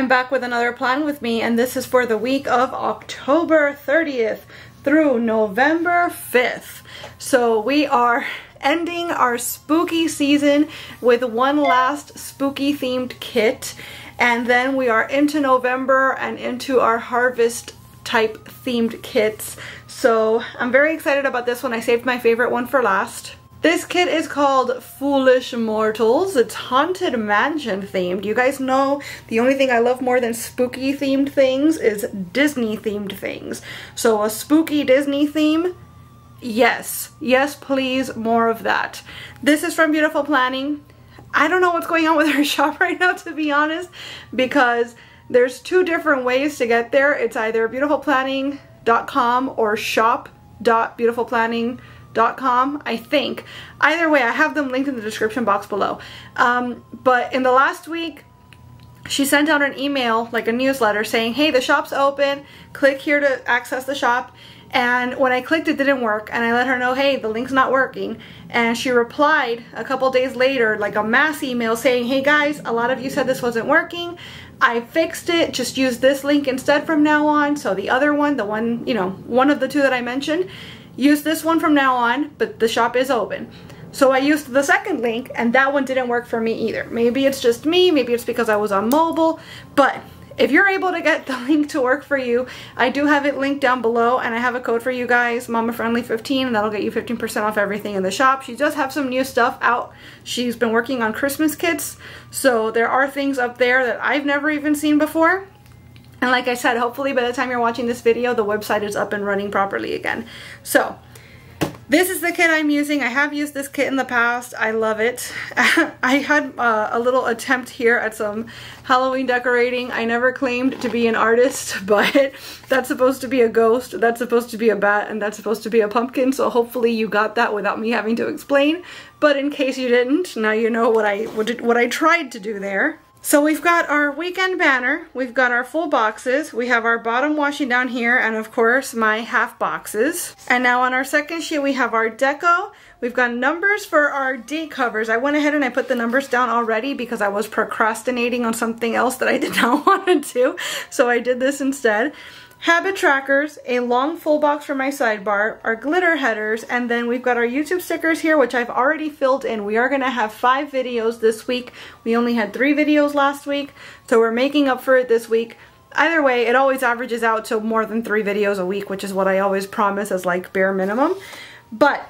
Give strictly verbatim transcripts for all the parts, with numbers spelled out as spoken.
I'm back with another plan with me, and this is for the week of October thirtieth through November fifth. So we are ending our spooky season with one last spooky themed kit, and then we are into November and into our harvest type themed kits. So I'm very excited about this one. I saved my favorite one for last. This kit is called Foolish Mortals. It's Haunted Mansion themed. You guys know the only thing I love more than spooky themed things is Disney themed things. So a spooky Disney theme, yes. Yes, please, more of that. This is from BeaYoutiful Planning. I don't know what's going on with her shop right now, to be honest, because there's two different ways to get there. It's either beautiful planning dot com or shop dot beautiful planning dot com. Dot com, I think. Either way, I have them linked in the description box below. Um, but in the last week, she sent out an email, like a newsletter, saying, hey, the shop's open, click here to access the shop. And when I clicked, it didn't work, and I let her know, hey, the link's not working. And she replied a couple days later, like a mass email, saying, hey guys, a lot of you said this wasn't working. I fixed it, just use this link instead from now on. So the other one, the one, you know, one of the two that I mentioned, use this one from now on, but the shop is open. So I used the second link, and that one didn't work for me either. Maybe it's just me, maybe it's because I was on mobile, but if you're able to get the link to work for you, I do have it linked down below, and I have a code for you guys, Mama Friendly fifteen, and that'll get you fifteen percent off everything in the shop. She does have some new stuff out. She's been working on Christmas kits, so there are things up there that I've never even seen before. And like I said, hopefully by the time you're watching this video, the website is up and running properly again. So this is the kit I'm using. I have used this kit in the past. I love it. I had uh, a little attempt here at some Halloween decorating. I never claimed to be an artist, but that's supposed to be a ghost, that's supposed to be a bat, and that's supposed to be a pumpkin. So hopefully you got that without me having to explain. But in case you didn't, now you know what I, what, what I tried to do there. So we've got our weekend banner, we've got our full boxes, we have our bottom washi down here, and of course my half boxes. And now on our second sheet we have our deco, we've got numbers for our D covers. I went ahead and I put the numbers down already because I was procrastinating on something else that I did not want to do, so I did this instead. Habit trackers, a long full box for my sidebar, our glitter headers, and then we've got our YouTube stickers here, which I've already filled in. We are going to have five videos this week. We only had three videos last week, so we're making up for it this week. Either way, it always averages out to more than three videos a week, which is what I always promise as like bare minimum. But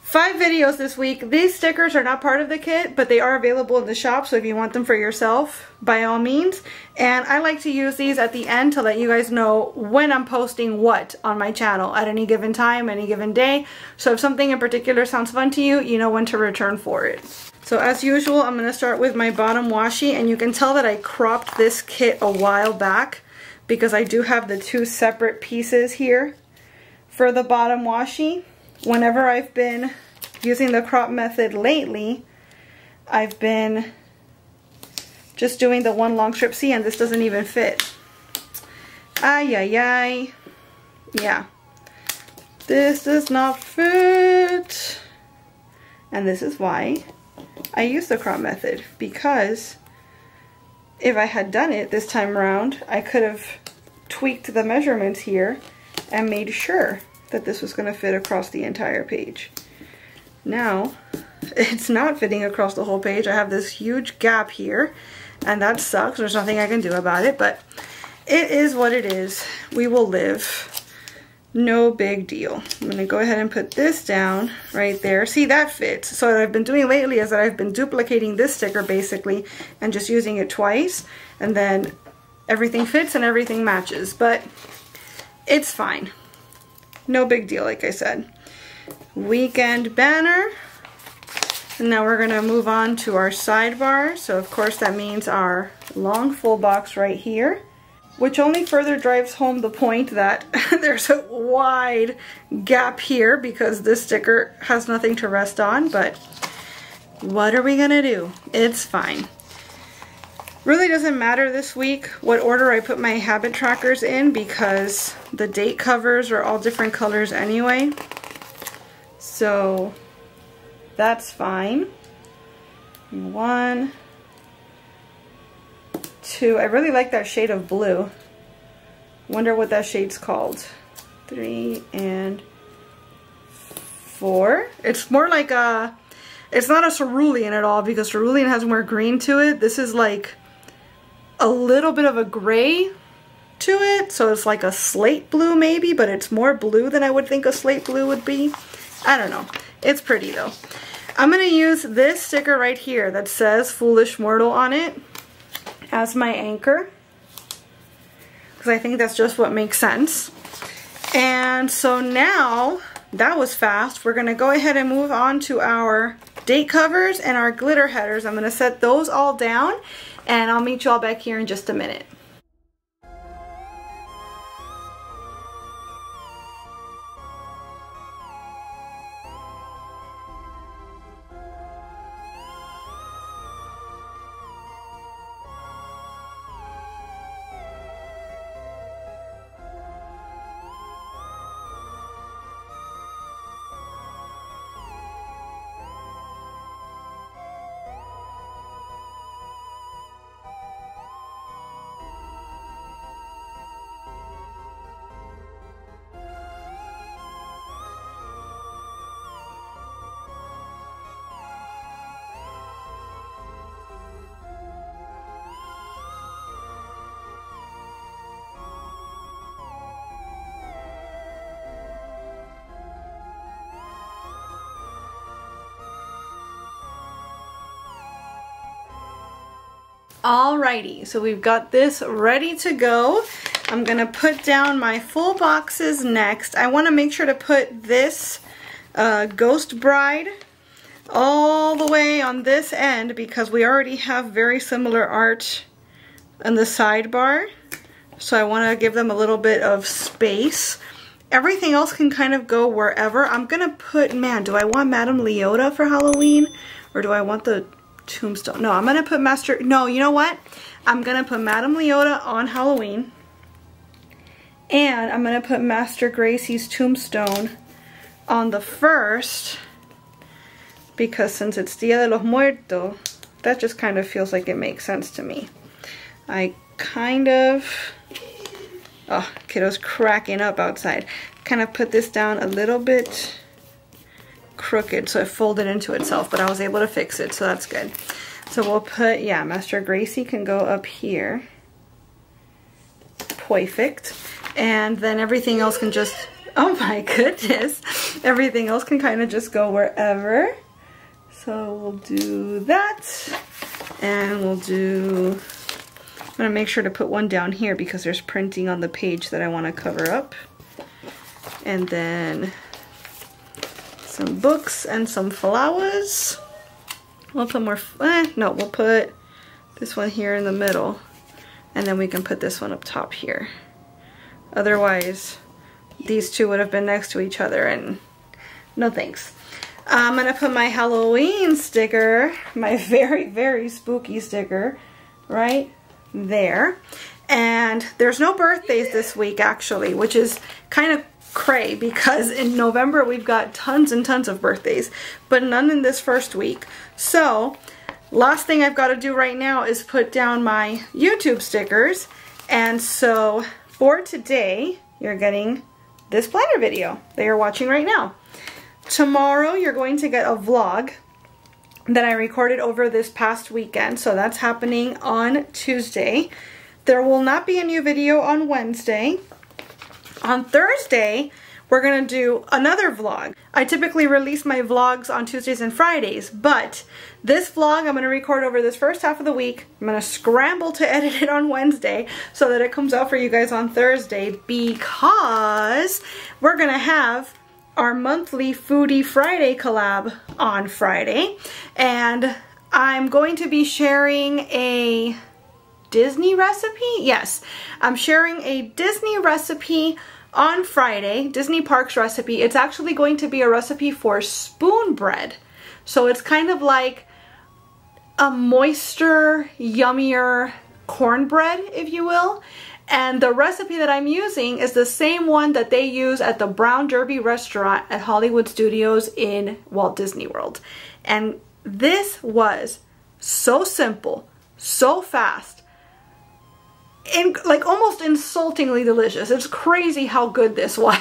five videos this week. These stickers are not part of the kit, but they are available in the shop, so if you want them for yourself, by all means. And I like to use these at the end to let you guys know when I'm posting what on my channel at any given time, any given day. So if something in particular sounds fun to you, you know when to return for it. So as usual, I'm going to start with my bottom washi, and you can tell that I cropped this kit a while back because I do have the two separate pieces here for the bottom washi. Whenever I've been using the crop method lately, I've been just doing the one long strip. See, and this doesn't even fit. Ay, ay, ay. Yeah. This does not fit. And this is why I use the crop method, because if I had done it this time around, I could have tweaked the measurements here and made sure that this was going to fit across the entire page. Now, it's not fitting across the whole page. I have this huge gap here, and that sucks. There's nothing I can do about it, but it is what it is. We will live. No big deal. I'm going to go ahead and put this down right there. See, that fits. So what I've been doing lately is that I've been duplicating this sticker, basically, and just using it twice, and then everything fits and everything matches, but it's fine. No big deal, like I said. Weekend banner. And now we're going to move on to our sidebar. So of course that means our long full box right here, which only further drives home the point that there's a wide gap here because this sticker has nothing to rest on, but what are we going to do? It's fine. Really doesn't matter this week what order I put my habit trackers in because the date covers are all different colors anyway. So that's fine. One, two. I really like that shade of blue. Wonder what that shade's called. Three and four. It's more like a, it's not a cerulean at all because cerulean has more green to it. This is like a little bit of a gray to it. So it's like a slate blue maybe, but it's more blue than I would think a slate blue would be. I don't know. It's pretty though. I'm going to use this sticker right here that says Foolish Mortal on it as my anchor, because I think that's just what makes sense. And so now, that was fast, we're gonna go ahead and move on to our date covers and our glitter headers. I'm gonna set those all down and I'll meet y'all back here in just a minute. Alrighty, so we've got this ready to go. I'm gonna put down my full boxes next. I want to make sure to put this uh, Ghost Bride all the way on this end because we already have very similar art on the sidebar. So I want to give them a little bit of space. Everything else can kind of go wherever. I'm gonna put, man, do I want Madame Leota for Halloween or do I want the Tombstone? No, I'm gonna put Master, no, you know what? I'm gonna put Madame Leota on Halloween and I'm gonna put Master Gracie's Tombstone on the first because since it's Dia de los Muertos, that just kind of feels like it makes sense to me. I kind of, oh, kiddo's cracking up outside. Kind of put this down a little bit crooked, so it folded into itself, but I was able to fix it, so that's good. So we'll put, yeah, Master Gracie can go up here. Perfect. And then everything else can just, oh my goodness, everything else can kind of just go wherever. So we'll do that, and we'll do, I'm gonna make sure to put one down here because there's printing on the page that I want to cover up. And then some books and some flowers. We'll put more, eh, no, we'll put this one here in the middle and then we can put this one up top here. Otherwise, these two would have been next to each other and no thanks. I'm gonna put my Halloween sticker, my very, very spooky sticker right there. And there's no birthdays this week actually, which is kind of cray because in November we've got tons and tons of birthdays, but none in this first week. So last thing I've got to do right now is put down my YouTube stickers. And so for today, you're getting this planner video that you're watching right now. Tomorrow you're going to get a vlog that I recorded over this past weekend. So that's happening on Tuesday. There will not be a new video on Wednesday. On Thursday, we're gonna do another vlog. I typically release my vlogs on Tuesdays and Fridays, but this vlog I'm gonna record over this first half of the week. I'm gonna scramble to edit it on Wednesday so that it comes out for you guys on Thursday because we're gonna have our monthly Foodie Friday collab on Friday. And I'm going to be sharing a Disney recipe? Yes, I'm sharing a Disney recipe on Friday, Disney Parks recipe. It's actually going to be a recipe for spoon bread. So it's kind of like a moister, yummier cornbread, if you will. And the recipe that I'm using is the same one that they use at the Brown Derby restaurant at Hollywood Studios in Walt Disney World. And this was so simple, so fast, in, like almost insultingly delicious. It's crazy how good this was.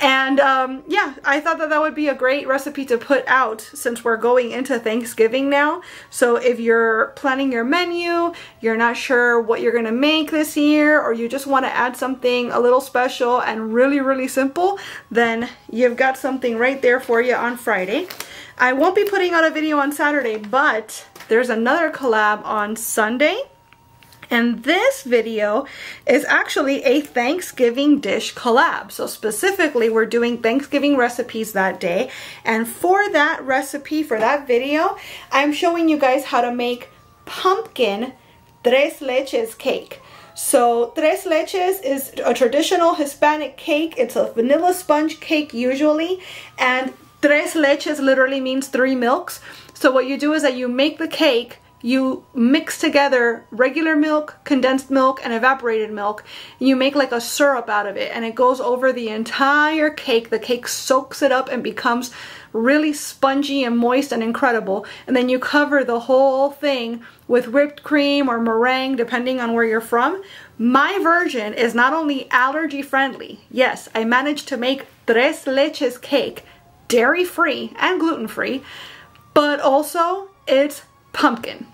And um, yeah, I thought that that would be a great recipe to put out since we're going into Thanksgiving now. So if you're planning your menu, you're not sure what you're gonna make this year, or you just want to add something a little special and really, really simple, then you've got something right there for you on Friday. I won't be putting out a video on Saturday, but there's another collab on Sunday. And this video is actually a Thanksgiving dish collab. So specifically, we're doing Thanksgiving recipes that day. And for that recipe, for that video, I'm showing you guys how to make pumpkin tres leches cake. So tres leches is a traditional Hispanic cake. It's a vanilla sponge cake usually. And tres leches literally means three milks. So what you do is that you make the cake, you mix together regular milk, condensed milk, and evaporated milk. You make like a syrup out of it, and it goes over the entire cake. The cake soaks it up and becomes really spongy and moist and incredible. And then you cover the whole thing with whipped cream or meringue, depending on where you're from. My version is not only allergy friendly, yes, I managed to make tres leches cake dairy-free and gluten-free, but also it's pumpkin.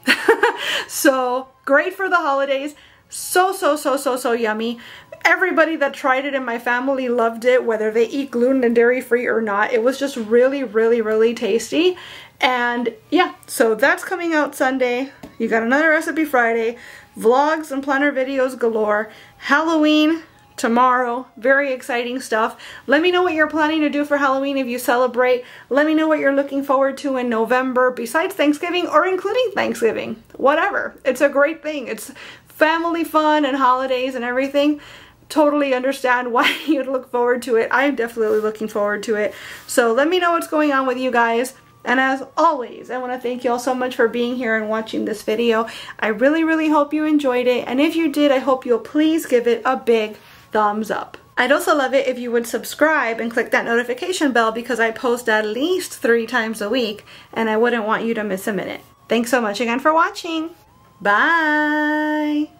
So great for the holidays. So, so, so, so, so yummy. Everybody that tried it in my family loved it, whether they eat gluten and dairy free or not. It was just really, really, really tasty. And yeah, so that's coming out Sunday. You got another recipe Friday, vlogs and planner videos galore, Halloween tomorrow, very exciting stuff. Let me know what you're planning to do for Halloween if you celebrate. Let me know what you're looking forward to in November besides Thanksgiving or including Thanksgiving, whatever. It's a great thing. It's family fun and holidays and everything. Totally understand why you'd look forward to it. I'm definitely looking forward to it. So let me know what's going on with you guys. And as always, I want to thank you all so much for being here and watching this video. I really, really hope you enjoyed it. And if you did, I hope you'll please give it a big thumbs up. I'd also love it if you would subscribe and click that notification bell because I post at least three times a week and I wouldn't want you to miss a minute. Thanks so much again for watching. Bye!